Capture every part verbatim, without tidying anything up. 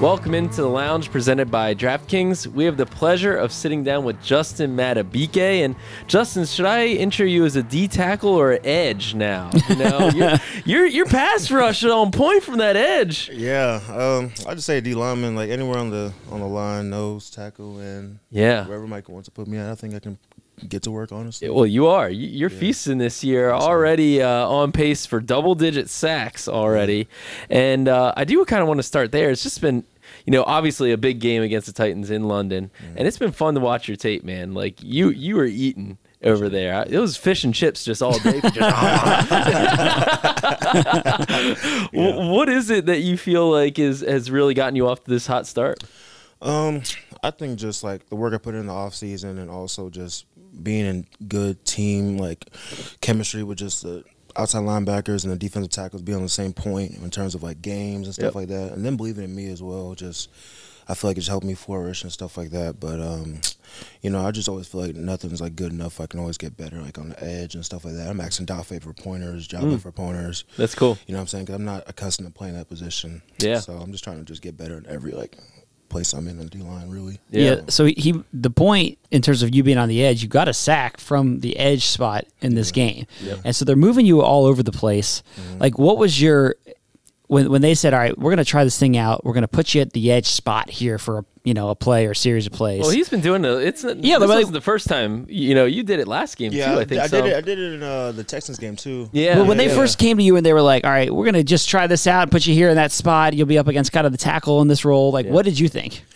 Welcome into the lounge presented by DraftKings. We have the pleasure of sitting down with Justin Madubuike. And Justin, should I enter you as a D tackle or an edge now? You know, you're, you're, you're pass rush on point from that edge. Yeah, um, I just say D lineman, like anywhere on the on the line, nose tackle, and yeah, wherever Mike wants to put me at, I think I can get to work, honestly. Well, you are. You're yeah. feasting this year, already uh, on pace for double-digit sacks already. And uh, I do kind of want to start there. It's just been, you know, obviously a big game against the Titans in London. Mm. And it's been fun to watch your tape, man. Like, you, you were eating over there. It was fish and chips just all day. Just, yeah. What is it that you feel like is has really gotten you off to this hot start? Um, I think just, like, the work I put in the offseason and also just being in good team, like, chemistry with just the outside linebackers and the defensive tackles being on the same point in terms of, like, games and stuff yep. like that. And then believing in me as well. Just I feel like it's helped me flourish and stuff like that. But, um, you know, I just always feel like nothing's, like, good enough. I can always get better, like, on the edge and stuff like that. I'm asking Odafe for pointers, Jahmyr mm. for pointers. That's cool. You know what I'm saying? 'Cause I'm not accustomed to playing that position. Yeah. So I'm just trying to just get better in every, like, place I'm in on D line, really. Yeah. yeah. So he, the point in terms of you being on the edge, you got a sack from the edge spot in this yeah. game, yeah. and so they're moving you all over the place. Mm-hmm. Like, what was your when when they said, "All right, we're going to try this thing out. We're going to put you at the edge spot here for a, you know, a play or a series of plays." Well, he's been doing it. It's yeah, this like, wasn't the first time. You know, you did it last game yeah, too. I think I did so. it. I did it in uh, the Texans game too. Yeah. Well, when yeah, they yeah. first came to you and they were like, "All right, we're gonna just try this out, put you here in that spot. You'll be up against kind of the tackle in this role." Like, yeah. what did you think?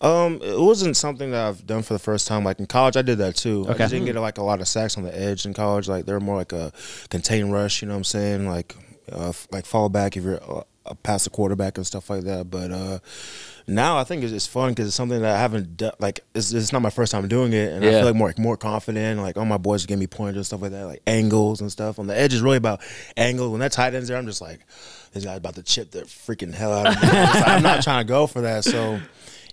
Um, it wasn't something that I've done for the first time. Like in college, I did that too. Okay. I just didn't get like a lot of sacks on the edge in college. Like they're more like a contain rush. You know what I'm saying? Like, uh, like fall back if you're uh, past the quarterback and stuff like that. But uh. Now I think it's, it's fun because it's something that I haven't done. Like it's, it's not my first time doing it, and yeah. I feel like more like, more confident. Like all my boys give me pointers and stuff like that, like angles and stuff. On the edge is really about angles. When that tight end's there, I'm just like, this guy's about to chip the freaking hell out of me. Like, I'm not trying to go for that. So,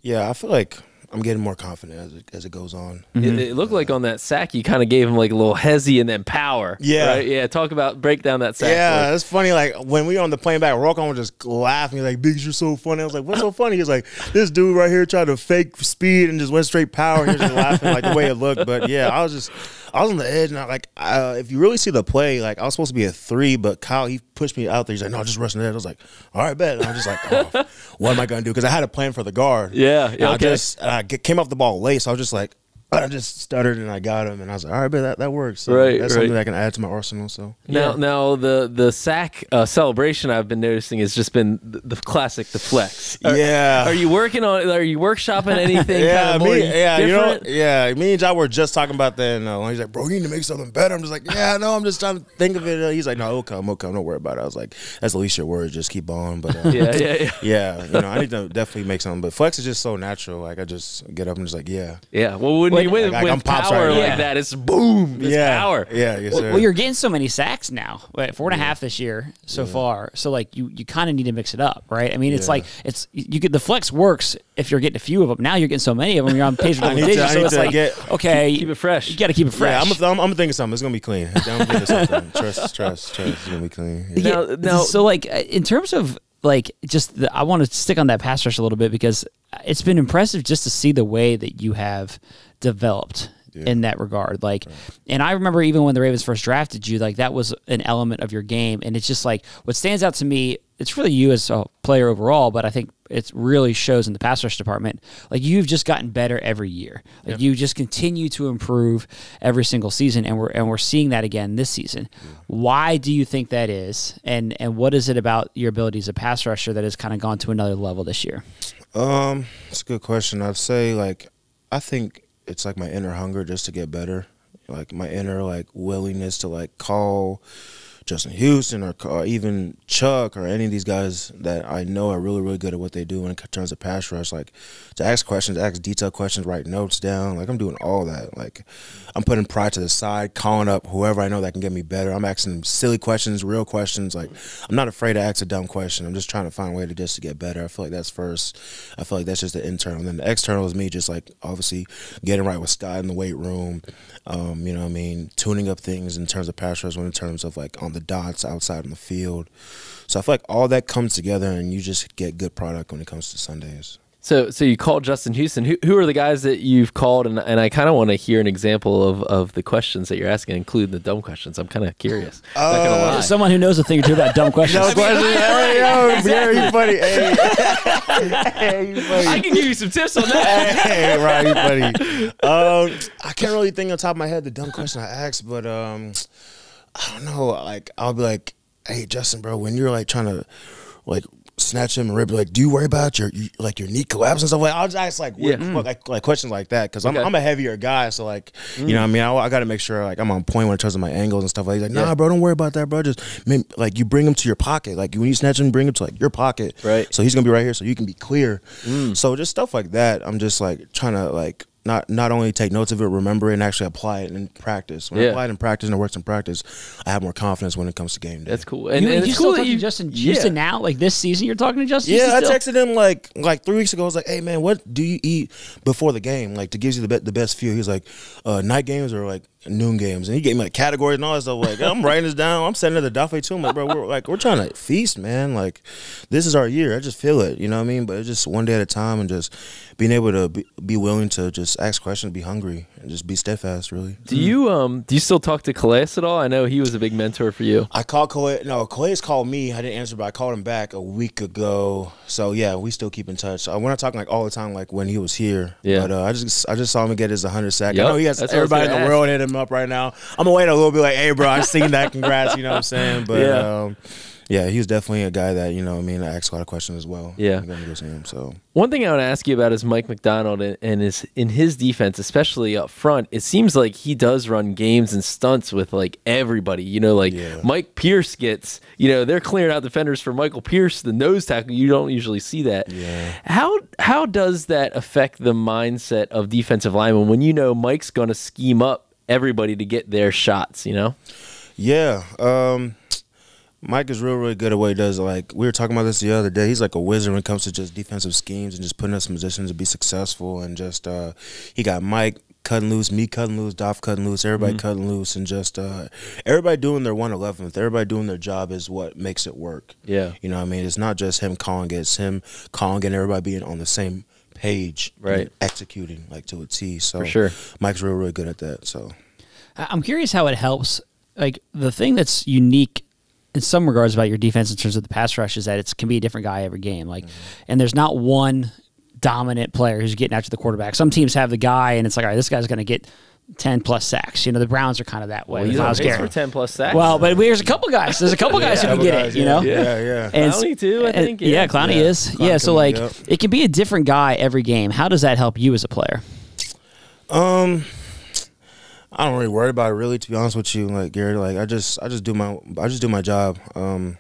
yeah, I feel like I'm getting more confident as it, as it goes on. Mm-hmm. it, it looked like on that sack, you kind of gave him like a little hezzy and then power. Yeah. Right? Yeah, talk about, break down that sack. Yeah, like, it's funny. Like, when we were on the plane back, Roquan was just laughing. He's like, "Biggs, you're so funny." I was like, "What's so funny?" He's like, "This dude right here tried to fake speed and just went straight power." And he was just laughing, like, the way it looked. But, yeah, I was just, I was on the edge. And, I, like, uh, if you really see the play, like, I was supposed to be a three, but Kyle, he pushed me out there. He's like, "No, just rushing the edge." I was like, "All right, bet." And I'm just like, oh, what am I going to do? Because I had a plan for the guard. Yeah, yeah, okay. I just, and I It came off the ball late, so I was just like, I just stuttered and I got him, and I was like, "All right, but that that works." So right, that's right. something that I can add to my arsenal. So now, yeah. now the the sack uh, celebration I've been noticing has just been the, the classic, the flex. Are, yeah, are you working on? Are you workshopping anything? yeah, kind of me, more yeah, different? You know, yeah. Me and John were just talking about that, and uh, he's like, "Bro, you need to make something better." I'm just like, "Yeah, no, I'm just trying to think of it." Uh, he's like, "No, it'll come, it'll come. Don't worry about it." I was like, "That's the least your words. Just keep on." But uh, yeah, yeah, yeah, yeah. You know, I need to definitely make something. But flex is just so natural. Like I just get up and just like, yeah, yeah. Well, wouldn't With, like, with power right like yeah. that, it's boom. It's yeah. power. Yeah, yes, sir. Well, you're getting so many sacks now. Right? Four and yeah. a half this year so yeah. far. So, like, you, you kind of need to mix it up, right? I mean, it's yeah. like it's you get the flex works if you're getting a few of them. Now you're getting so many of them. You're on page one. So it's like, get, okay, keep, keep it fresh. You got to keep it fresh. Yeah, I'm gonna I'm, I'm think of something. It's gonna be clean. I'm gonna something. Trust, trust, trust. It's gonna be clean. Yeah. Now, now, so like in terms of like just the, I want to stick on that pass rush a little bit because it's been impressive just to see the way that you have developed yeah. in that regard. Like, right. and I remember even when the Ravens first drafted you, like that was an element of your game. And it's just like, what stands out to me, it's really you as a player overall, but I think it really shows in the pass rush department. Like you've just gotten better every year. Like yep. you just continue to improve every single season. And we're, and we're seeing that again this season. Yeah. Why do you think that is? And, and what is it about your ability as a pass rusher that has kind of gone to another level this year? Um, it's a good question. I'd say like, I think, it's like my inner hunger just to get better, like my inner like willingness to like call Justin Houston or, or even Chuck or any of these guys that I know are really, really good at what they do in terms of pass rush, like to ask questions, ask detailed questions, write notes down. Like I'm doing all that. Like I'm putting pride to the side, calling up whoever I know that can get me better. I'm asking silly questions, real questions. Like I'm not afraid to ask a dumb question. I'm just trying to find a way to just to get better. I feel like that's first. I feel like that's just the internal. And then the external is me just like obviously getting right with Scott in the weight room. Um, you know what I mean? Tuning up things in terms of pass rush, in terms of like on around the dots, outside on the field. So I feel like all that comes together, and you just get good product when it comes to Sundays. So, so you called Justin Houston. Who, who are the guys that you've called? And, and I kind of want to hear an example of, of the questions that you're asking, including the dumb questions. I'm kind of curious. Uh, someone who knows a thing or two about dumb questions. Dumb questions. Hey, yo, exactly. Yeah, you funny. Hey. Hey, you funny. I can give you some tips on that. Hey, right, you funny. Um, I can't really think on top of my head the dumb question I asked, but um, I don't know. Like, I'll be like, hey, Justin, bro, when you're like trying to, like, snatch him and rip, like, do you worry about your, your like your knee collapse and stuff? Like, I'll just ask like, yeah. what, like, like questions like that, because okay. I'm, I'm a heavier guy, so like mm. you know what I mean, I, I got to make sure like I'm on point when it comes to my angles and stuff. Like, he's like, nah, yeah. bro, don't worry about that, bro. Just man, like you bring him to your pocket, like when you snatch him, bring him to like your pocket, right? So he's gonna be right here, so you can be clear. Mm. So just stuff like that. I'm just like trying to like not not only take notes of it, remember it, and actually apply it in practice. When yeah. I apply it in practice and it works in practice, I have more confidence when it comes to game day. That's cool. And, you, and, and it's cool that you Justin Houston yeah. now, like this season, you're talking to Justin. Yeah, Houston I texted him like like three weeks ago. I was like, hey man, what do you eat before the game? Like to give you the be the best feel. He's like, uh, night games or like noon games, and he gave me like categories and all that stuff. Like I'm writing this down. I'm sending it to Odafe too. I'm like, bro, we're like we're trying to feast, man. Like this is our year. I just feel it. You know what I mean? But it's just one day at a time, and just being able to be, be willing to just ask questions, be hungry, and just be steadfast. Really. Do you um do you still talk to Calais at all? I know he was a big mentor for you. I called Calais. No, Calais called me. I didn't answer, but I called him back a week ago. So yeah, we still keep in touch. I we're not talking like all the time, like when he was here. Yeah. But uh, I just I just saw him get his one hundred sack. Yep. I know he has everybody in the ask. world hit him up right now. I'm gonna wait a little bit like, hey bro, I seen that, congrats, you know what I'm saying? But yeah. um yeah, he was definitely a guy that, you know what I mean, I asked a lot of questions as well. Yeah. Him, so. One thing I want to ask you about is Mike Macdonald and, and is in his defense, especially up front, it seems like he does run games and stunts with like everybody. You know, like yeah. Mike Pierce gets, you know, they're clearing out defenders for Michael Pierce, the nose tackle. You don't usually see that. Yeah. How how does that affect the mindset of defensive linemen when you know Mike's gonna scheme up everybody to get their shots, you know? Yeah. Um Mike is real, really good at what he does. Like, we were talking about this the other day. He's like a wizard when it comes to just defensive schemes and just putting us in positions to be successful. And just, uh, he got Mike cutting loose, me cutting loose, Doff cutting loose, everybody mm-hmm. cutting loose, and just uh, everybody doing their one eleventh. Everybody doing their job is what makes it work. Yeah. You know what I mean? It's not just him calling it. It's him calling and everybody being on the same page. Right. Executing, like, to a T. So for sure. Mike's real, really good at that. So I'm curious how it helps. Like, the thing that's unique in some regards about your defense in terms of the pass rush is that it can be a different guy every game. Like, mm-hmm. and there's not one dominant player who's getting after the quarterback. Some teams have the guy, and it's like, all right, this guy's going to get ten plus sacks. You know, the Browns are kind of that way. Well, he's on pace for ten plus sacks. Well, but there's a couple guys. There's a couple yeah, guys who can get guys, it, you yeah, know? Yeah, yeah. And Clowney, too, I think. Yeah, yeah Clowney yeah. is. Clowney yeah, so, like, up. it can be a different guy every game. How does that help you as a player? Um... I don't really worry about it, really, to be honest with you, like Gary. Like I just, I just do my, I just do my job, um,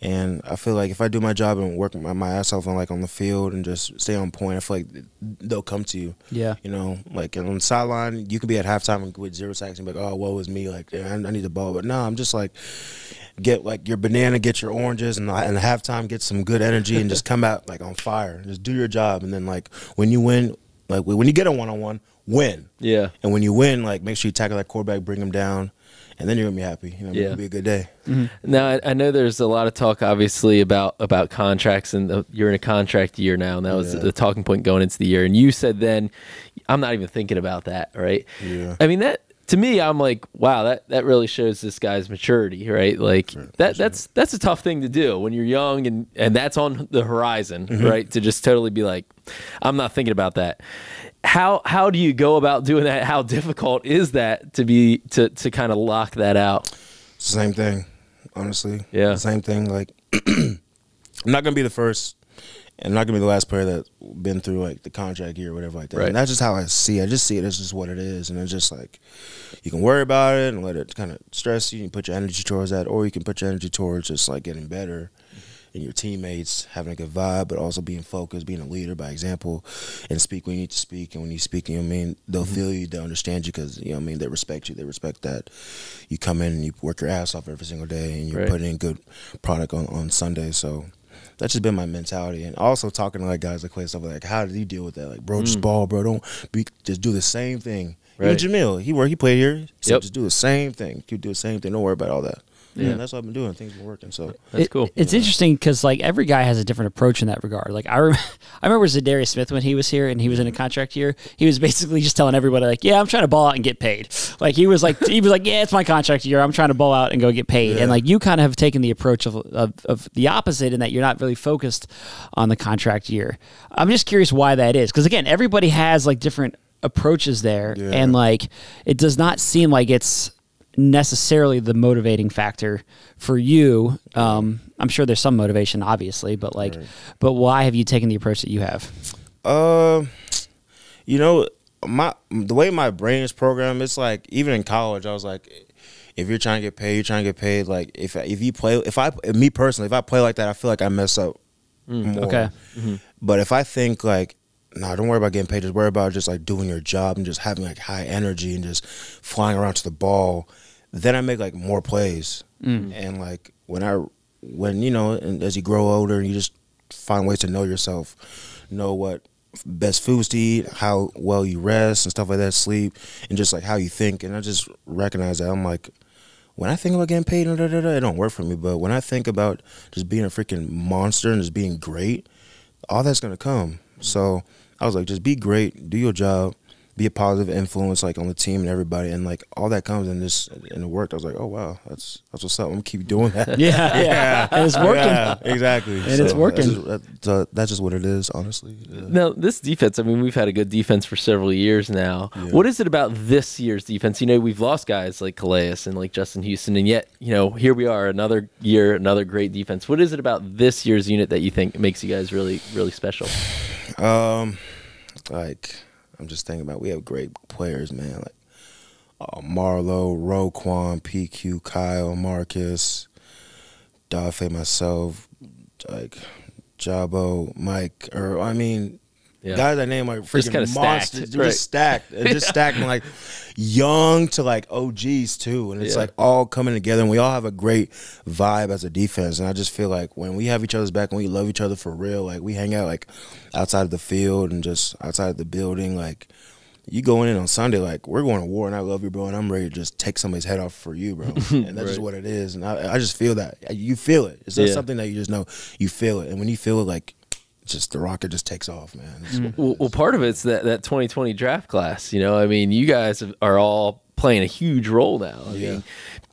and I feel like if I do my job and work my, my ass off on like on the field and just stay on point, I feel like they'll come to you. Yeah. You know, like on the sideline, you could be at halftime with zero sacks and be like, oh, woe is me, like I, I need the ball, but no, I'm just like, get like your banana, get your oranges, and and halftime, get some good energy and just come out like on fire. Just do your job, and then like when you win, like when you get a one on one. Win. Yeah. And when you win, like, make sure you tackle that quarterback, bring him down, and then you're going to be happy. You know, yeah. It'll be a good day. Mm-hmm. Now, I, I know there's a lot of talk, obviously, about, about contracts, and the, you're in a contract year now, and that was yeah. the talking point going into the year. And you said then, I'm not even thinking about that, right? Yeah. I mean, that to me, I'm like, wow, that, that really shows this guy's maturity, right? Like, that that's that's a tough thing to do when you're young, and, and that's on the horizon, mm-hmm. right, to just totally be like, I'm not thinking about that. How how do you go about doing that? How difficult is that to be to to kind of lock that out? Same thing, honestly. Yeah. Same thing. Like, I'm not gonna be the first, and I'm not gonna be the last player that's been through like the contract year or whatever like that. Right. And that's just how I see it. I just see it as just what it is, and it's just like you can worry about it and let it kind of stress you. You can put your energy towards that, or you can put your energy towards just like getting better. And your teammates, having a good vibe, but also being focused, being a leader by example, and speak when you need to speak. And when you speak, you know what I mean, they'll mm-hmm. feel you, they'll understand you, because, you know what I mean, they respect you, they respect that. You come in and you work your ass off every single day, and you're right. putting in good product on, on Sunday. So that's just been my mentality. And also talking to like guys like Clay, stuff like, how did you deal with that? Like, bro, mm. just ball, bro, don't be, just do the same thing. Right. You know, Jamil, he, where he played here, he said, yep. just do the same thing. You do the same thing, don't worry about all that. Yeah, yeah. That's what I've been doing. Things been working, so that's it, cool. It's yeah. interesting because like every guy has a different approach in that regard. Like I, rem I remember Zadarius Smith when he was here and he was in a contract year. He was basically just telling everybody like, "Yeah, I'm trying to ball out and get paid." Like he was like, he was like, "Yeah, it's my contract year. I'm trying to ball out and go get paid." Yeah. And like you kind of have taken the approach of, of of the opposite in that you're not really focused on the contract year. I'm just curious why that is because again, everybody has like different approaches there, yeah. and like it does not seem like it's necessarily the motivating factor for you. um I'm sure there's some motivation obviously, but like right. but why have you taken the approach that you have? Um uh, you know, my the way my brain is programmed, it's like even in college I was like, if you're trying to get paid, you're trying to get paid. Like if if you play if I if me personally if I play like that, I feel like I mess up mm, more. Okay. Mm-hmm. But if I think like, no, don't worry about getting paid, just worry about just like doing your job and just having like high energy and just flying around to the ball, then I make like more plays. Mm. And like when I, when, you know, and as you grow older and you just find ways to know yourself, know what best foods to eat, how well you rest and stuff like that, sleep, and just like how you think. And I just recognize that I'm like, when I think about getting paid, da, da, da, da, it don't work for me. But when I think about just being a freaking monster and just being great, all that's going to come. Mm. So I was like, just be great, do your job, be a positive influence like on the team and everybody, and like all that comes in this in the work. I was like, oh wow, that's that's what's up. I'm gonna keep doing that. Yeah, yeah, and it's working. Yeah, exactly, and so it's working. That's just, that's, uh, that's just what it is, honestly. Yeah. Now this defense, I mean, we've had a good defense for several years now. Yeah. What is it about this year's defense? You know, we've lost guys like Calais and like Justin Houston, and yet you know here we are, another year, another great defense. What is it about this year's unit that you think makes you guys really, really special? Um, like. I'm just thinking about, we have great players, man. Like uh, Marlo, Roquan, P Q, Kyle, Marcus, Odafe, myself, like Jabo, Mike. Or I mean, yeah. guys I name like freaking just monsters, stacked, right. just stacked, and just stacked, and like young to like O Gs too, and it's yeah. like all coming together, and we all have a great vibe as a defense. And I just feel like when we have each other's back, when we love each other for real, like we hang out like outside of the field and just outside of the building, like you going in on Sunday, like we're going to war, and I love you, bro, and I'm ready to just take somebody's head off for you, bro. And that's right. just what it is, and I, I just feel that you feel it. It's not yeah. something that you just know, you feel it, and when you feel it, like. Just the rocket just takes off, man. Mm. Well, well, part of it's that that twenty twenty draft class. You know, I mean, you guys are all playing a huge role now. I yeah. mean,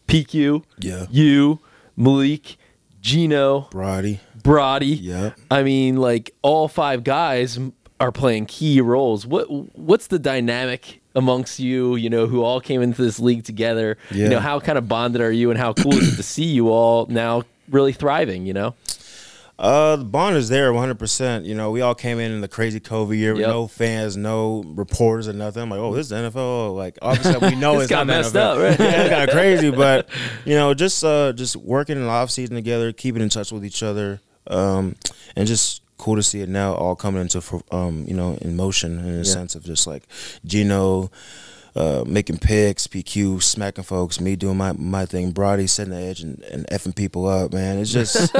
P Q, yeah, you, Malik, Gino, Brody, Brody. Yeah, I mean, like all five guys are playing key roles. What what's the dynamic amongst you? You know, who all came into this league together. Yeah. You know, how kind of bonded are you, and how cool is it to see you all now really thriving? You know. Uh, the bond is there one hundred percent. You know, we all came in in the crazy COVID year with yep. no fans, no reporters or nothing. I'm like, oh, this is the N F L. Like, obviously, we know it's got messed up, right? Yeah, it's kind of crazy. But, you know, just uh, just working in the offseason together, keeping in touch with each other, um, and just cool to see it now all coming into, um, you know, in motion in a yeah. sense of just like Gino uh, making picks, P Q smacking folks, me doing my my thing, Brody setting the edge and, and effing people up, man. It's just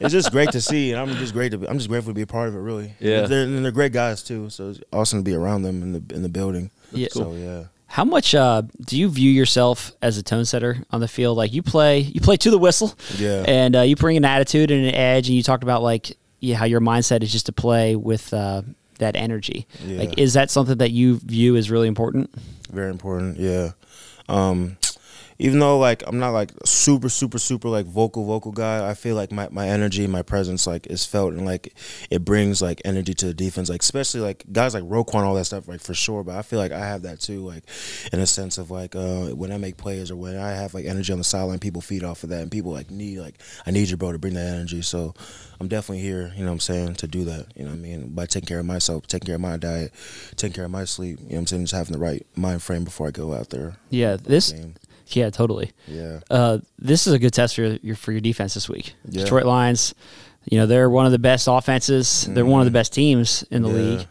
it's just great to see, and I'm just great to be, I'm just grateful to be a part of it, really. Yeah, they're, and they're great guys too, so it's awesome to be around them in the in the building. Yeah, so cool. yeah. How much uh, do you view yourself as a tone setter on the field? Like you play you play to the whistle, yeah, and uh, you bring an attitude and an edge, and you talked about like yeah how your mindset is just to play with. Uh, that energy. Yeah. Like, is that something that you view as really important? Very important, yeah. Um, even though, like, I'm not, like, super, super, super, like, vocal, vocal guy, I feel like my, my energy, my presence, like, is felt, and, like, it brings, like, energy to the defense, like, especially, like, guys like Roquan, all that stuff, like, for sure, but I feel like I have that, too, like, in a sense of, like, uh, when I make plays or when I have, like, energy on the sideline, people feed off of that, and people, like, need, like, I need you, bro, to bring that energy, so... I'm definitely here, you know what I'm saying, to do that, you know what I mean, by taking care of myself, taking care of my diet, taking care of my sleep, you know what I'm saying, just having the right mind frame before I go out there. Yeah, this, game. yeah, totally. Yeah. Uh, this is a good test for your, for your defense this week. Yeah. Detroit Lions, you know, they're one of the best offenses. They're mm. one of the best teams in the yeah. league.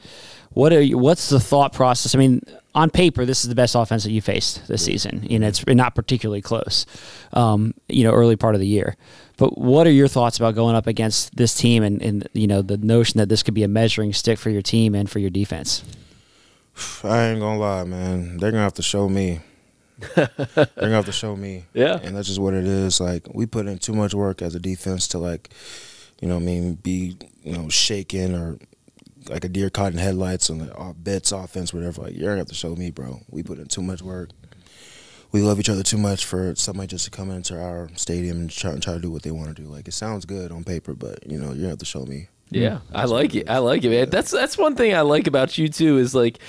What are you, what's the thought process? I mean, on paper, this is the best offense that you faced this season, and it's not particularly close, um, you know, early part of the year. But what are your thoughts about going up against this team and, and, you know, the notion that this could be a measuring stick for your team and for your defense? I ain't going to lie, man. They're going to have to show me. They're gonna have to show me. Yeah, and that's just what it is. Like, we put in too much work as a defense to, like, you know what I mean, be, you know, shaken or like a deer caught in headlights on the Betts offense, whatever. Like, you're gonna have to show me, bro. We put in too much work. We love each other too much for somebody just to come into our stadium and try, try to do what they want to do. Like, it sounds good on paper, but, you know, you have to show me. Yeah, I like it. I like it, man. That's that's one thing I like about you too, is like,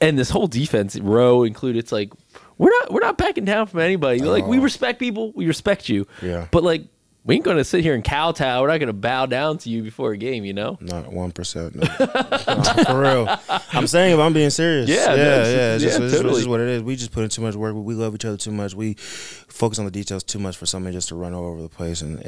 and this whole defense row included, it's like, we're not we're not backing down from anybody. Like, we respect people, we respect you. Yeah. But, like, we ain't gonna sit here and kowtow. We're not gonna bow down to you before a game, you know. Not one percent. No. No, for real. I'm saying, if I'm being serious. Yeah, yeah, no, it's, yeah. It's yeah, just, totally. This is what it is. We just put in too much work. We love each other too much. We focus on the details too much for somebody just to run all over the place. And and,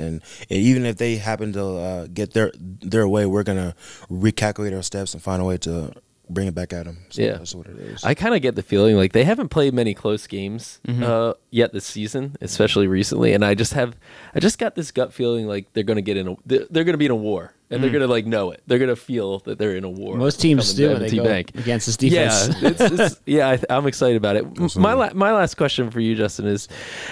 and even if they happen to uh, get their their way, we're gonna recalculate our steps and find a way to bring it back at them. So yeah, that's what it is. I kind of get the feeling like they haven't played many close games mm-hmm. uh, yet this season, especially recently. And I just have, I just got this gut feeling like they're going to get in a, they're, they're going to be in a war, and mm. they're going to like know it. They're going to feel that they're in a war. Most teams do. They go against this defense. Yeah, it's, it's, yeah. I, I'm excited about it. Absolutely. My la my last question for you, Justin, is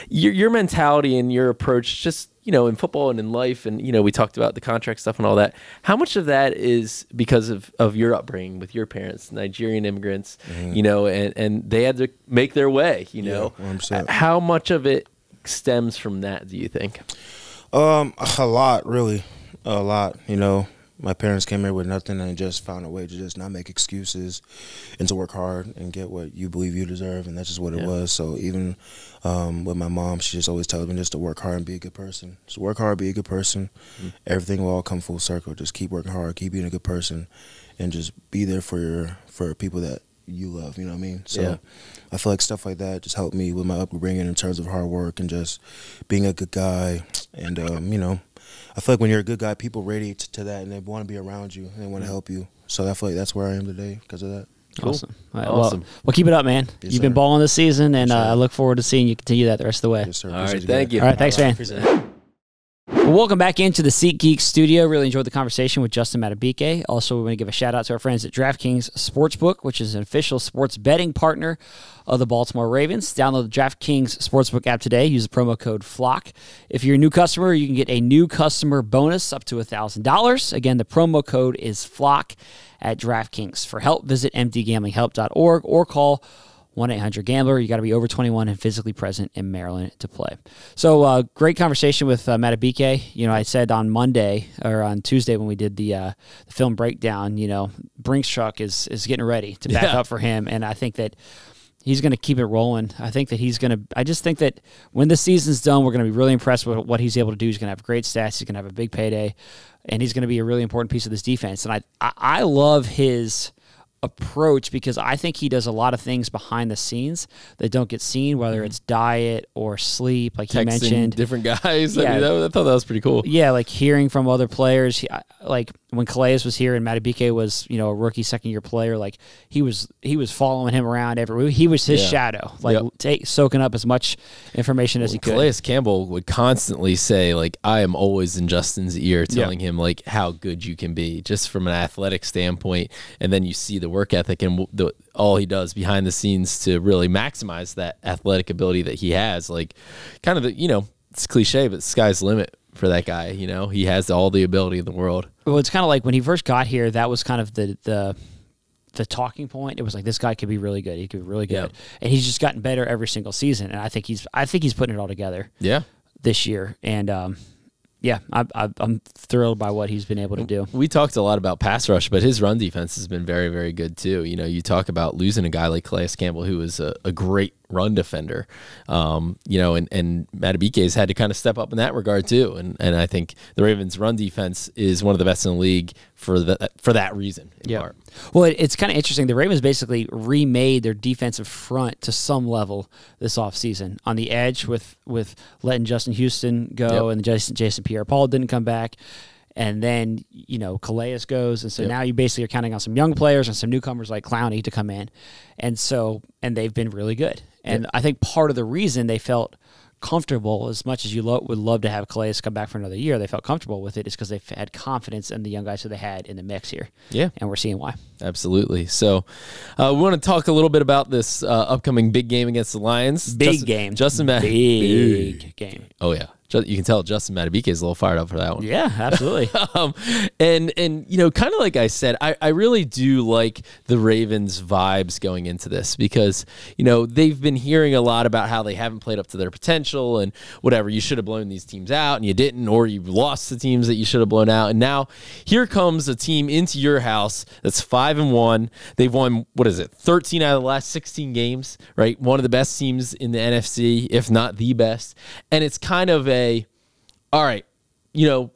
your your mentality and your approach, just, you know, in football and in life, and, you know, we talked about the contract stuff and all that. How much of that is because of, of your upbringing with your parents, Nigerian immigrants, mm-hmm. you know, and, and they had to make their way, you know? Yeah, one hundred percent. How much of it stems from that, do you think? Um, a lot, really. A lot, you know. My parents came here with nothing and just found a way to just not make excuses and to work hard and get what you believe you deserve, and that's just what yeah. it was. So even um, with my mom, she just always tells me just to work hard and be a good person. Just work hard, be a good person. Mm-hmm. Everything will all come full circle. Just keep working hard, keep being a good person, and just be there for your for people that you love, you know what I mean? So yeah. I feel like stuff like that just helped me with my upbringing in terms of hard work and just being a good guy. And, um, you know, I feel like when you're a good guy, people radiate to that, and they want to be around you, and they want to help you. So I feel like that's where I am today because of that. Cool. Awesome. All right, awesome. Well, well, keep it up, man. Yes, You've sir. been balling this season, and yes, uh, I look forward to seeing you continue that the rest of the way. Yes, sir. All right, thank you. All right, thanks, man. Well, welcome back into the SeatGeek studio. Really enjoyed the conversation with Justin Madubuike. Also, we want to give a shout-out to our friends at DraftKings Sportsbook, which is an official sports betting partner of the Baltimore Ravens. Download the DraftKings Sportsbook app today. Use the promo code FLOCK. If you're a new customer, you can get a new customer bonus up to one thousand dollars. Again, the promo code is FLOCK at DraftKings. For help, visit m d gambling help dot org or call one eight hundred gambler. You got to be over twenty-one and physically present in Maryland to play. So, uh, great conversation with uh, Madubuike. You know, I said on Monday or on Tuesday when we did the, uh, the film breakdown, you know, Brink's truck is is getting ready to back yeah. up for him, and I think that he's going to keep it rolling. I think that he's going to. I just think that when the season's done, we're going to be really impressed with what he's able to do. He's going to have great stats. He's going to have a big payday, and he's going to be a really important piece of this defense. And I I, I love his approach, because I think he does a lot of things behind the scenes that don't get seen, whether it's diet or sleep, like he mentioned, different guys. Yeah. I mean, that, I thought that was pretty cool. Yeah, like hearing from other players. He, like when Calais was here and Madubuike was, you know, a rookie second year player, like he was he was following him around everywhere. He was his yeah. shadow, like yep. take, soaking up as much information as well, he could. Calais Campbell would constantly say, like, I am always in Justin's ear, telling yep. him like how good you can be, just from an athletic standpoint, and then you see the work ethic and the, all he does behind the scenes to really maximize that athletic ability that he has. Like, kind of, the, you know, it's cliche, but the sky's the limit for that guy. You know, he has all the ability in the world. Well, it's kind of like when he first got here, that was kind of the the the talking point. It was like, this guy could be really good. He could be really good, yeah. and he's just gotten better every single season. And I think he's I think he's putting it all together. Yeah, this year. And um, yeah, I, I, I'm thrilled by what he's been able to do. We talked a lot about pass rush, but his run defense has been very, very good too. You know, you talk about losing a guy like Calais Campbell, who is a, a great run defender, um, you know, and, and Madubuike has had to kind of step up in that regard too. And and I think the Ravens' run defense is one of the best in the league for that for that reason. In yeah. part. Well, it, it's kind of interesting. The Ravens basically remade their defensive front to some level this offseason on the edge with with letting Justin Houston go, yep. and Jason Jason Pierre-Paul didn't come back. And then, you know, Calais goes. And so yep. now you basically are counting on some young players and some newcomers like Clowney to come in. And so, and they've been really good. And yep. I think part of the reason they felt comfortable, as much as you lo would love to have Calais come back for another year, they felt comfortable with it is because they've had confidence in the young guys who they had in the mix here. Yeah. And we're seeing why. Absolutely. So uh, we want to talk a little bit about this uh, upcoming big game against the Lions. Big Justin, game. Justin Matt. Big, big game. Oh, yeah. You can tell Justin Madubuike is a little fired up for that one. Yeah, absolutely. um, and, and you know, kind of like I said, I, I really do like the Ravens' vibes going into this because, you know, they've been hearing a lot about how they haven't played up to their potential and whatever. You should have blown these teams out and you didn't, or you lost the teams that you should have blown out. And now here comes a team into your house that's five and one. They've won, what is it, thirteen out of the last sixteen games, right? One of the best teams in the N F C, if not the best. And it's kind of a, all right, you know,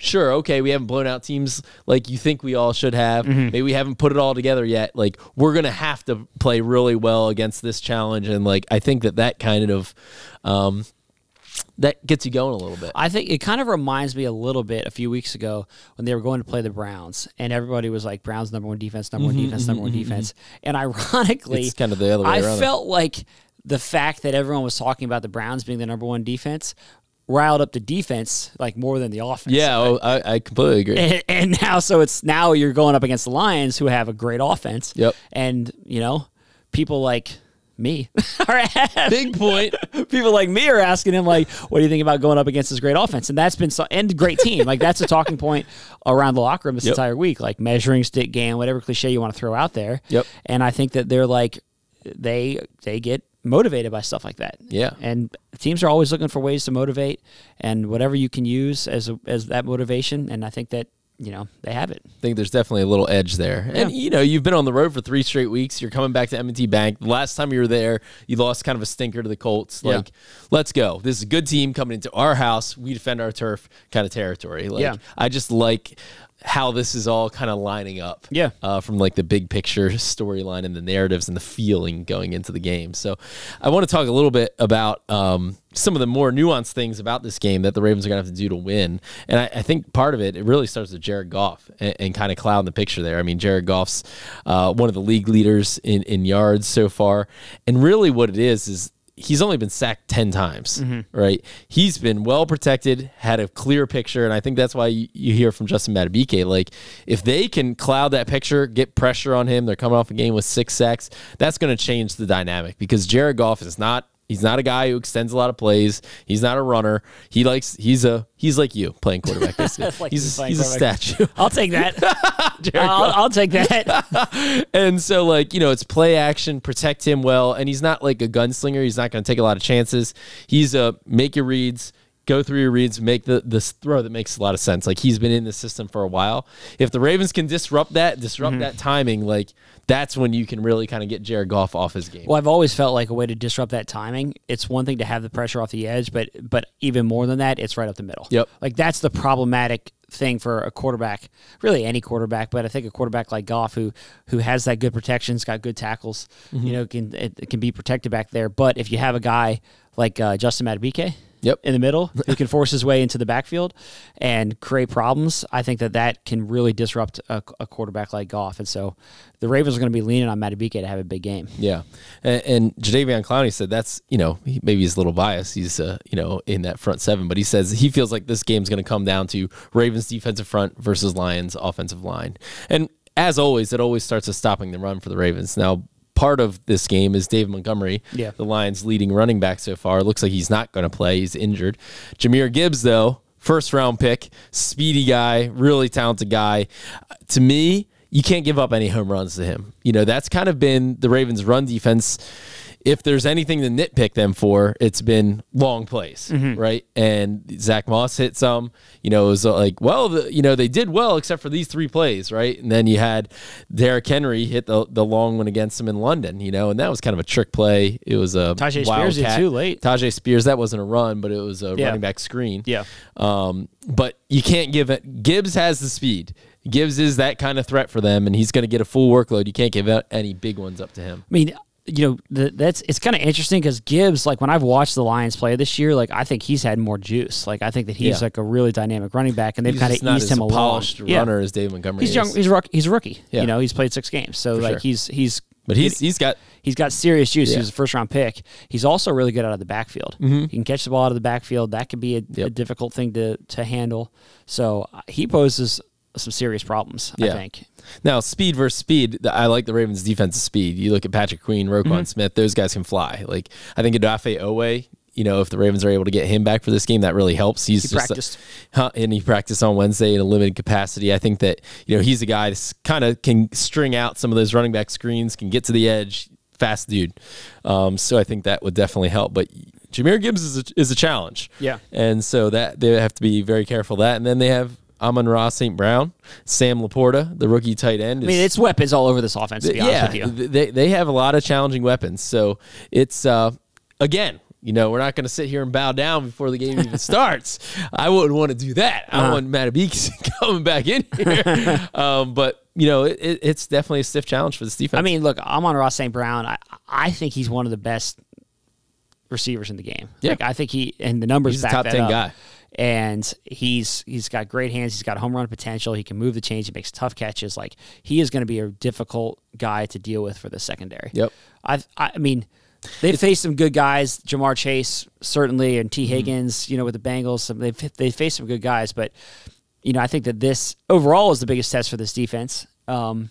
sure, okay, we haven't blown out teams like you think we all should have. Mm-hmm. Maybe we haven't put it all together yet. Like, we're going to have to play really well against this challenge. And, like, I think that that kind of um, – that gets you going a little bit. I think it kind of reminds me a little bit a few weeks ago when they were going to play the Browns, and everybody was like, Browns number one defense, number mm-hmm, one defense, number mm-hmm, one defense. And ironically, it's kind of the other way I around felt it. Like the fact that everyone was talking about the Browns being the number one defense – riled up the defense like more than the offense. Yeah, right? oh, I, I completely agree. And, and now, so it's now you're going up against the Lions, who have a great offense. Yep. And you know, people like me are big point. People like me are asking him like, "What do you think about going up against this great offense?" And that's been so, and great team. Like that's a talking point around the locker room this yep. entire week. Like measuring stick game, whatever cliche you want to throw out there. Yep. And I think that they're like, they they get motivated by stuff like that. Yeah. And teams are always looking for ways to motivate, and whatever you can use as a, as that motivation, and I think that, you know, they have it. I think there's definitely a little edge there. Yeah. And, you know, you've been on the road for three straight weeks. You're coming back to M and T Bank. The last time you were there, you lost kind of a stinker to the Colts. Like, yeah. let's go. This is a good team coming into our house. We defend our turf kind of territory. Like, yeah. I just like how this is all kind of lining up. Yeah. Uh, from, like, the big picture storyline and the narratives and the feeling going into the game. So I want to talk a little bit about um, some of the more nuanced things about this game that the Ravens are going to have to do to win. And I, I think part of it, it really starts with Jared Goff and, and kind of clouding the picture there. I mean, Jared Goff's uh, one of the league leaders in, in yards so far. And really what it is is he's only been sacked ten times, mm-hmm. right? He's been well protected, had a clear picture, and I think that's why you, you hear from Justin Madubuike. Like, if they can cloud that picture, get pressure on him, they're coming off a game with six sacks, that's going to change the dynamic because Jared Goff is not He's not a guy who extends a lot of plays. He's not a runner. He likes he's a he's like you playing quarterback. like he's a, playing he's quarterback. a statue. I'll take that. I'll, I'll take that. And so, like, you know, it's play action, protect him well, and he's not like a gunslinger. He's not going to take a lot of chances. He's a make your reads, go through your reads, make the this throw that makes a lot of sense. Like, he's been in the system for a while. If the Ravens can disrupt that, disrupt mm-hmm. that timing, like, that's when you can really kind of get Jared Goff off his game. Well, I've always felt like a way to disrupt that timing, it's one thing to have the pressure off the edge, but but even more than that, it's right up the middle. Yep. Like, that's the problematic thing for a quarterback, really any quarterback, but I think a quarterback like Goff who who has that good protection, has got good tackles, mm-hmm. you know, can it can be protected back there. But if you have a guy like uh, Justin Madubuike, Yep. in the middle, who can force his way into the backfield and create problems, I think that that can really disrupt a, a quarterback like Goff. And so the Ravens are going to be leaning on Madubuike to have a big game. Yeah. And, and Jadeveon Clowney said that's, you know, he, maybe he's a little biased. He's, uh, you know, in that front seven, but he says he feels like this game's going to come down to Ravens defensive front versus Lions offensive line. And as always, it always starts with stopping the run for the Ravens. Now, part of this game is Dave Montgomery, yeah. the Lions' leading running back so far. It looks like he's not going to play. He's injured. Jahmyr Gibbs, though, first-round pick, speedy guy, really talented guy. To me, you can't give up any home runs to him. You know, that's kind of been the Ravens' run defense. If there's anything to nitpick them for, it's been long plays, mm-hmm. right? And Zach Moss hit some. You know, it was like, well, the, you know, they did well except for these three plays, right? And then you had Derrick Henry hit the the long one against him in London, you know, and that was kind of a trick play. It was a Tajay Spears did too late. Tajay Spears, that wasn't a run, but it was a yeah. running back screen. Yeah. Um, but you can't give it. Gibbs has the speed. Gibbs is that kind of threat for them, and he's going to get a full workload. You can't give out any big ones up to him. I mean, you know, the, that's it's kind of interesting because Gibbs, like, when I've watched the Lions play this year, like, I think he's had more juice. Like, I think that he's, yeah. like, a really dynamic running back, and they've kind of eased him along. He's not as polished runner yeah. as Dave Montgomery he's is. Young, he's, he's a rookie. Yeah. You know, he's played six games. So, for like, sure. he's he's But he's he's got he's got serious juice. Yeah. He was a first round pick. He's also really good out of the backfield. Mm-hmm. He can catch the ball out of the backfield. That could be a, yep. a difficult thing to to handle. So he poses some serious problems. Yeah. I think. Now speed versus speed. I like the Ravens' defensive speed. You look at Patrick Queen, Roquan mm-hmm. Smith. Those guys can fly. Like I think Odafe Oweh. You know, if the Ravens are able to get him back for this game, that really helps. He's he just practiced. Uh, and he practiced on Wednesday in a limited capacity. I think that, you know, he's a guy that kind of can string out some of those running back screens, can get to the edge, fast dude. Um, so I think that would definitely help. But Jahmyr Gibbs is a, is a challenge. Yeah. And so that they have to be very careful of that. And then they have Amon-Ra Saint Brown, Sam Laporta, the rookie tight end. Is, I mean, it's weapons all over this offense, to be yeah, honest with you. They, they have a lot of challenging weapons. So it's, uh, again, you know, we're not going to sit here and bow down before the game even starts. I wouldn't want to do that. Uh-huh. I want Madubuike coming back in here. um, but, you know, it, it, it's definitely a stiff challenge for this defense. I mean, look, Amon-Ra Saint Brown, I, I think he's one of the best receivers in the game. Yeah. Like, I think he, and the numbers he's back that up. He's a top ten guy. And he's he's got great hands. He's got home run potential. He can move the chains. He makes tough catches. Like, he is going to be a difficult guy to deal with for the secondary. Yep. I've, I I mean... They've faced some good guys, Jamar Chase, certainly, and T. Higgins, mm-hmm. you know, with the Bengals. Some, they've, they've faced some good guys, but, you know, I think that this overall is the biggest test for this defense. Um,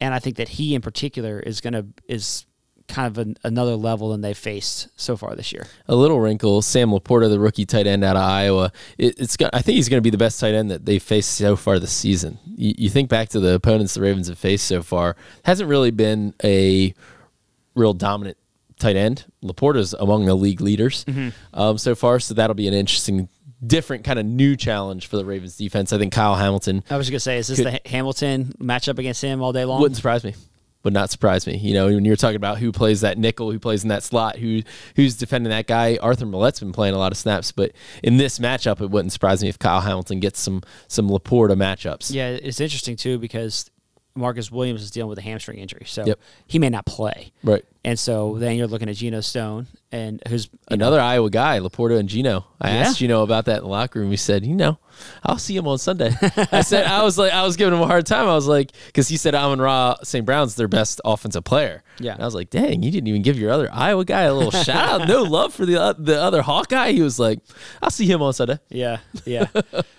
and I think that he in particular is going to is kind of an, another level than they've faced so far this year. A little wrinkle, Sam Laporta, the rookie tight end out of Iowa. It, it's got, I think he's going to be the best tight end that they've faced so far this season. You, you think back to the opponents the Ravens have faced so far. Hasn't really been a real dominant tight end. Laporta's among the league leaders mm-hmm. um, so far, so that'll be an interesting, different kind of new challenge for the Ravens defense. I think Kyle Hamilton. I was going to say, is this could, the Hamilton matchup against him all day long? Wouldn't surprise me. Would not surprise me. You know, when you're talking about who plays that nickel, who plays in that slot, who who's defending that guy, Arthur Millett's been playing a lot of snaps, but in this matchup, it wouldn't surprise me if Kyle Hamilton gets some some Laporta matchups. Yeah, it's interesting, too, because Marcus Williams is dealing with a hamstring injury, so yep. he may not play. Right, and so then you're looking at Gino Stone, and who's another know, Iowa guy, Laporta and Gino. I yeah. asked Gino about that in the locker room. He said, "You know, I'll see him on Sunday." I said, "I was like, I was giving him a hard time. I was like, because he said Amon-Ra Saint Brown's their best offensive player." Yeah, and I was like, "Dang, you didn't even give your other Iowa guy a little shout out. No love for the uh, the other Hawkeye." He was like, "I'll see him on Sunday." Yeah, yeah.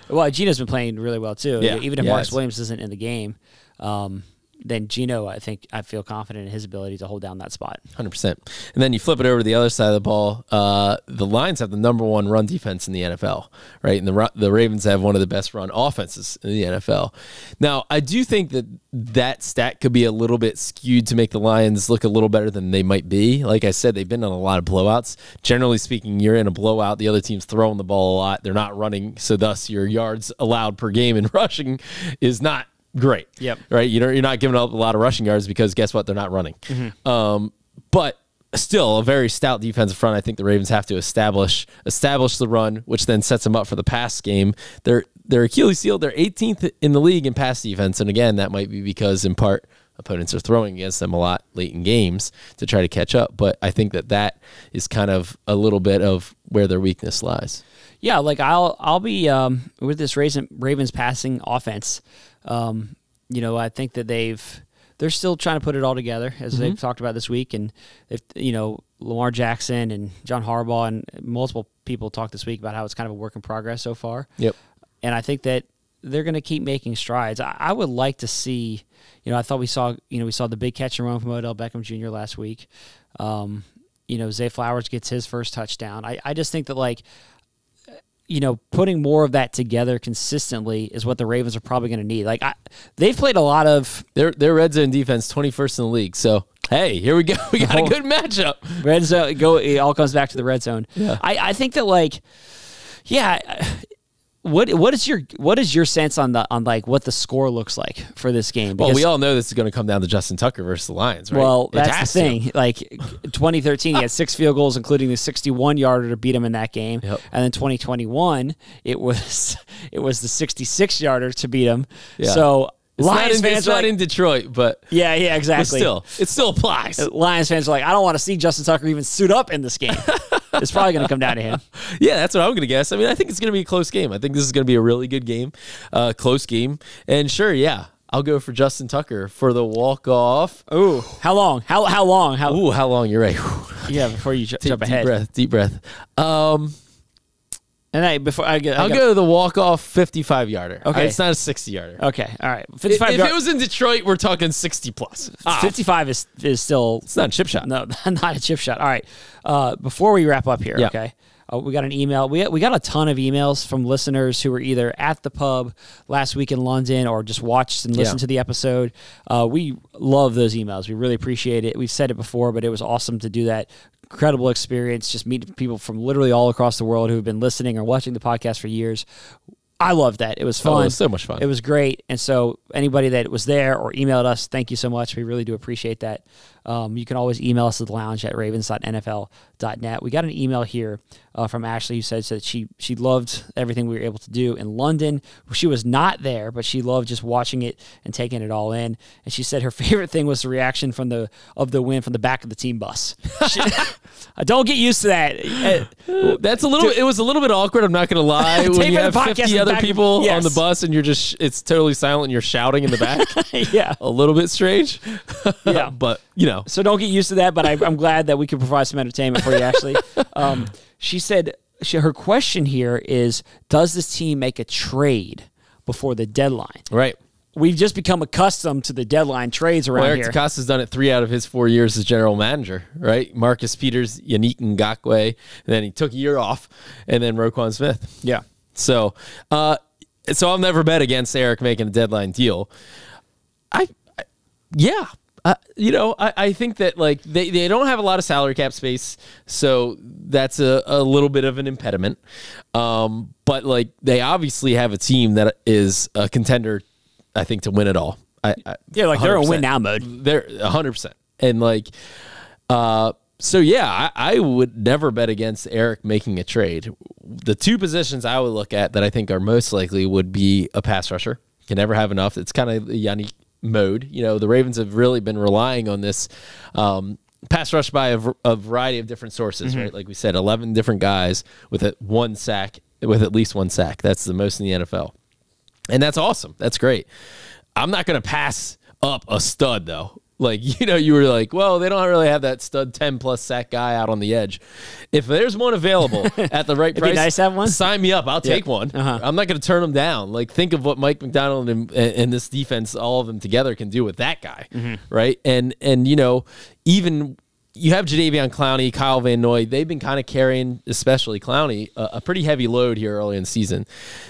Well, Gino's been playing really well too. Yeah. Even if yeah, Marcus Williams isn't in the game. Um, then Gino, I think I feel confident in his ability to hold down that spot. one hundred percent. And then you flip it over to the other side of the ball. Uh, the Lions have the number one run defense in the N F L, right? And the the Ravens have one of the best run offenses in the N F L. Now, I do think that that stat could be a little bit skewed to make the Lions look a little better than they might be. Like I said, they've been on a lot of blowouts. Generally speaking, you're in a blowout. The other team's throwing the ball a lot. They're not running, so thus your yards allowed per game in rushing is not great. Yep. Right. You know, you're not giving up a lot of rushing yards because guess what? They're not running. Mm-hmm. Um, but still a very stout defensive front. I think the Ravens have to establish establish the run, which then sets them up for the pass game. They're they're Achilles heel. They're eighteenth in the league in pass defense, and again, that might be because in part opponents are throwing against them a lot late in games to try to catch up. But I think that that is kind of a little bit of where their weakness lies. Yeah, like I'll I'll be um, with this Ravens passing offense. Um, you know, I think that they've they're still trying to put it all together as mm-hmm. they've talked about this week, and if you know Lamar Jackson and John Harbaugh and multiple people talked this week about how it's kind of a work in progress so far. Yep, and I think that they're going to keep making strides. I, I would like to see, you know, I thought we saw you know we saw the big catch and run from Odell Beckham Junior last week. Um, you know, Zay Flowers gets his first touchdown. I I just think that like. You know, putting more of that together consistently is what the Ravens are probably going to need. Like, I, they've played a lot of their their red zone defense, twenty first in the league. So hey, here we go, we got a good matchup. Red zone, go. It all comes back to the red zone. Yeah. I I think that like, yeah. What what is your what is your sense on the on like what the score looks like for this game? Because, well, we all know this is going to come down to Justin Tucker versus the Lions, right? Well, that's the thing. Like twenty thirteen, he had six field goals, including the sixty-one yarder to beat him in that game, yep. and then twenty twenty-one, it was it was the sixty-six yarder to beat him. Yeah. So. It's Lions not in, fans it's are like, not in Detroit, but yeah, yeah, exactly. Still, it still applies. Lions fans are like, I don't want to see Justin Tucker even suit up in this game. It's probably going to come down to him. Yeah, that's what I'm going to guess. I mean, I think it's going to be a close game. I think this is going to be a really good game, uh, close game. And sure, yeah, I'll go for Justin Tucker for the walk-off. Ooh, how long? How how long? How Ooh, how long? You're right. Yeah, before you jump deep ahead. Deep breath, deep breath. Um, and I, before I get, I I'll go, go to the walk-off fifty-five yarder. Okay. It's not a sixty yarder. Okay, all right. fifty-five. If, if it was in Detroit, we're talking sixty plus. Ah, fifty-five is, is still... It's not a chip shot. No, not a chip shot. All right. Uh, before we wrap up here, yeah. okay? Uh, we got an email. We we got a ton of emails from listeners who were either at the pub last week in London or just watched and listened yeah. to the episode. Uh, we love those emails. We really appreciate it. We've said it before, but it was awesome to do that. Incredible experience. Just meet people from literally all across the world who have been listening or watching the podcast for years. I loved that. It was fun. Oh, it was so much fun. It was great. And so anybody that was there or emailed us, thank you so much. We really do appreciate that. Um, you can always email us at the lounge at ravens dot N F L dot net. We got an email here uh, from Ashley who says that she, she loved everything we were able to do in London. She was not there, but she loved just watching it and taking it all in. And she said her favorite thing was the reaction from the of the win from the back of the team bus. She, I don't get used to that. That's a little. It was a little bit awkward, I'm not going to lie. When you have fifty other people yes. on the bus and you're just, it's totally silent and you're shouting in the back. yeah. A little bit strange. yeah. But, you know. So don't get used to that, but I, I'm glad that we can provide some entertainment for you, Ashley. Um, she said she, her question here is, does this team make a trade before the deadline? Right. We've just become accustomed to the deadline trades around well, Eric here. Eric DeCosta's done it three out of his four years as general manager, right? Marcus Peters, Yannick Ngakoue, and then he took a year off, and then Roquan Smith. Yeah. So, uh, so I'll never bet against Eric making a deadline deal. I, I yeah. Uh, you know, I, I think that, like, they, they don't have a lot of salary cap space, so that's a, a little bit of an impediment. Um, but, like, they obviously have a team that is a contender, I think, to win it all. I, I, yeah, like, one hundred percent. They're in win-now mode. They're one hundred percent. And, like, uh, so, yeah, I, I would never bet against Eric making a trade. The two positions I would look at that I think are most likely would be a pass rusher. Can never have enough. It's kind of Yannick mode. You know, the Ravens have really been relying on this um, pass rush by a, a variety of different sources, mm-hmm. right? Like we said, eleven different guys with a, one sack, with at least one sack. That's the most in the N F L. And that's awesome. That's great. I'm not going to pass up a stud, though. Like, you know, you were like, well, they don't really have that stud ten plus sack guy out on the edge. If there's one available at the right price, nice to have one. Sign me up. I'll take yeah. one. Uh-huh. I'm not going to turn them down. Like, think of what Mike Macdonald and, and this defense, all of them together, can do with that guy, mm-hmm. right? And, and you know, even you have Jadeveon Clowney, Kyle Van Noy. They've been kind of carrying, especially Clowney, a, a pretty heavy load here early in the season.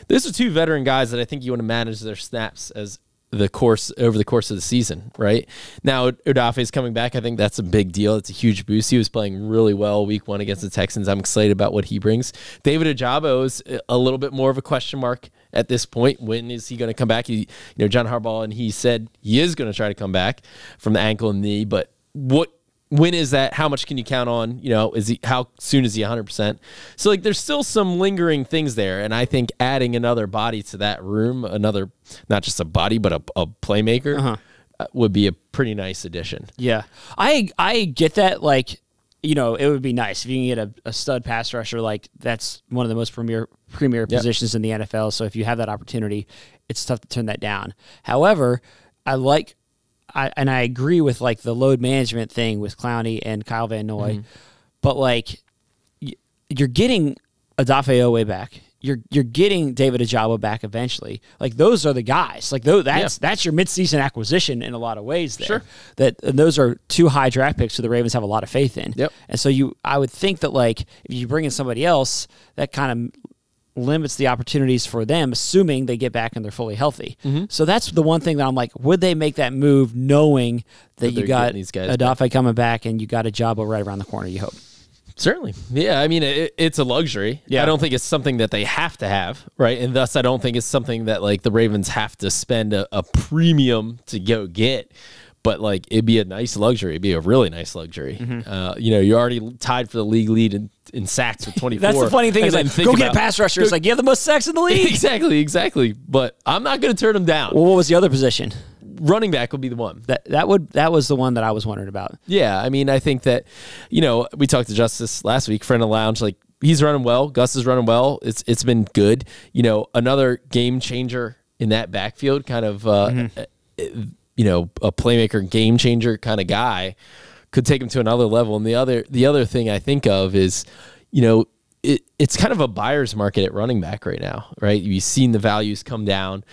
These are two veteran guys that I think you want to manage their snaps as the course over the course of the season, right? Now Odafe is coming back. I think that's a big deal. It's a huge boost. He was playing really well week one against the Texans. I'm excited about what he brings. David Ojabo is a little bit more of a question mark at this point. When is he going to come back? He, you know, John Harbaugh, and he said he is going to try to come back from the ankle and knee, but what, when is that? How much can you count on? You know, is he, how soon is he one hundred percent? So, like, there's still some lingering things there, and I think adding another body to that room, another, not just a body, but a, a playmaker, uh-huh. uh, would be a pretty nice addition. Yeah. I I get that, like, you know, it would be nice if you can get a, a stud pass rusher. Like, that's one of the most premier, premier yep. positions in the N F L, so if you have that opportunity, it's tough to turn that down. However, I like... I, and I agree with, like, the load management thing with Clowney and Kyle Van Noy, mm-hmm. but, like, you're getting Odafe Oweh back. You're you're getting David Ojabo back eventually. Like, those are the guys. Like, those, that's yeah. that's your midseason acquisition in a lot of ways there. Sure. That, and those are two high draft picks who the Ravens have a lot of faith in. Yep. And so you, I would think that, like, if you bring in somebody else, that kind of limits the opportunities for them, assuming they get back and they're fully healthy. Mm-hmm. So that's the one thing that I'm like, would they make that move knowing that, that you got Odafe back. coming back and you got Ojabo right around the corner, you hope? Certainly. Yeah, I mean, it, it's a luxury. Yeah. I don't think it's something that they have to have, right? And thus, I don't think it's something that, like, the Ravens have to spend a, a premium to go get. But, like, it'd be a nice luxury. It'd be a really nice luxury. Mm-hmm. uh, you know, you're already tied for the league lead in, in sacks with twenty-four. That's the funny thing is, like, go get a pass rusher. It's like, you have the most sacks in the league. Exactly, exactly. But I'm not going to turn him down. Well, what was the other position? Running back would be the one. That that would that was the one that I was wondering about. Yeah, I mean, I think that, you know, we talked to Justice last week, friend of the lounge, like, he's running well. Gus is running well. It's It's been good. You know, another game changer in that backfield, kind of uh, – mm-hmm. you know, a playmaker, game changer kind of guy, could take him to another level. And the other, the other thing I think of is, you know, it, it's kind of a buyer's market at running back right now, right? You've seen the values come down.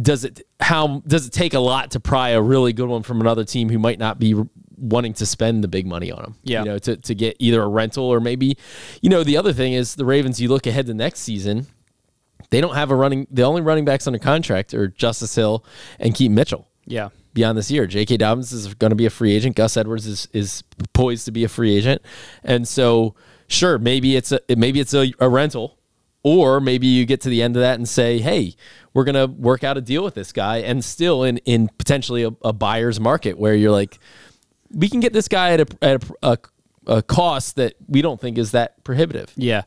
Does it, how does it take a lot to pry a really good one from another team who might not be wanting to spend the big money on him? Yeah. You know, to, to get either a rental or maybe, you know, the other thing is the Ravens, you look ahead to next season, they don't have a running, the only running backs under contract are Justice Hill and Keaton Mitchell. Yeah. Beyond this year, J K. Dobbins is going to be a free agent. Gus Edwards is is poised to be a free agent, and so sure, maybe it's a maybe it's a, a rental, or maybe you get to the end of that and say, hey, we're going to work out a deal with this guy, and still in in potentially a, a buyer's market where you're like, we can get this guy at a at a, a, a cost that we don't think is that prohibitive. Yeah.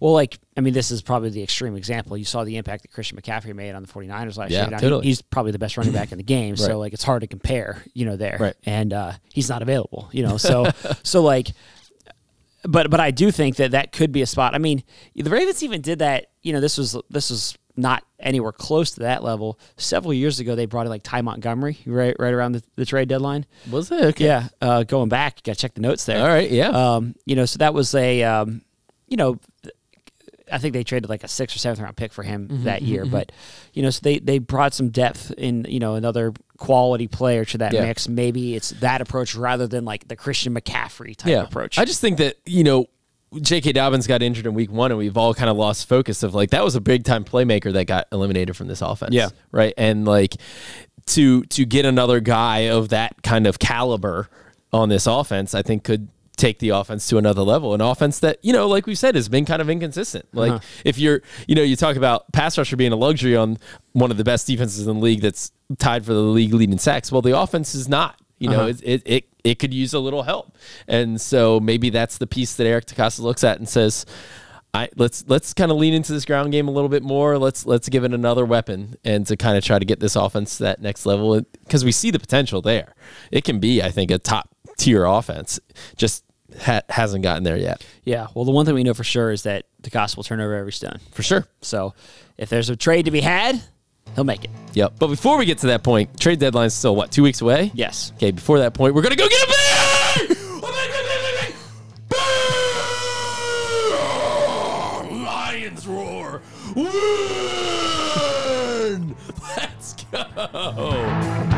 Well, like, I mean, this is probably the extreme example. You saw the impact that Christian McCaffrey made on the 49ers last yeah, year. Totally. I mean, he's probably the best running back in the game, right. So, like, it's hard to compare, you know, there. Right. And uh, he's not available, you know. So, so like, but but I do think that that could be a spot. I mean, the Ravens even did that, you know, this was, this was not anywhere close to that level. Several years ago, they brought in, like, Ty Montgomery right right around the, the trade deadline. Was it? Okay. Yeah, uh, going back, you got to check the notes there. All right, yeah. Um, you know, so that was a, um, you know, I think they traded like a sixth or seventh round pick for him mm-hmm, that year. Mm-hmm. But, you know, so they, they brought some depth in, you know, another quality player to that yeah. mix. Maybe it's that approach rather than like the Christian McCaffrey type yeah. approach. I just think that, you know, J K. Dobbins got injured in week one, and we've all kind of lost focus of like, that was a big time playmaker that got eliminated from this offense. Yeah. Right. And like to, to get another guy of that kind of caliber on this offense, I think could take the offense to another level, an offense that, you know, like we said, has been kind of inconsistent. Like uh-huh. if you're, you know, you talk about pass rusher being a luxury on one of the best defenses in the league that's tied for the league leading sacks. Well, the offense is not, you know, uh-huh. it, it, it, it could use a little help. And so maybe that's the piece that Eric DeCosta looks at and says, I let's, let's kind of lean into this ground game a little bit more. Let's, let's give it another weapon and to kind of try to get this offense to that next level. Cause we see the potential there. It can be, I think, a top tier offense, just ha hasn't gotten there yet. Yeah, well, the one thing we know for sure is that DeCosta will turn over every stone. For sure. So if there's a trade to be had, he'll make it. Yep, but before we get to that point, trade deadline's still, what, two weeks away? Yes. Okay, before that point, we're going to go get a beer! Lions roar! Win! Let's go!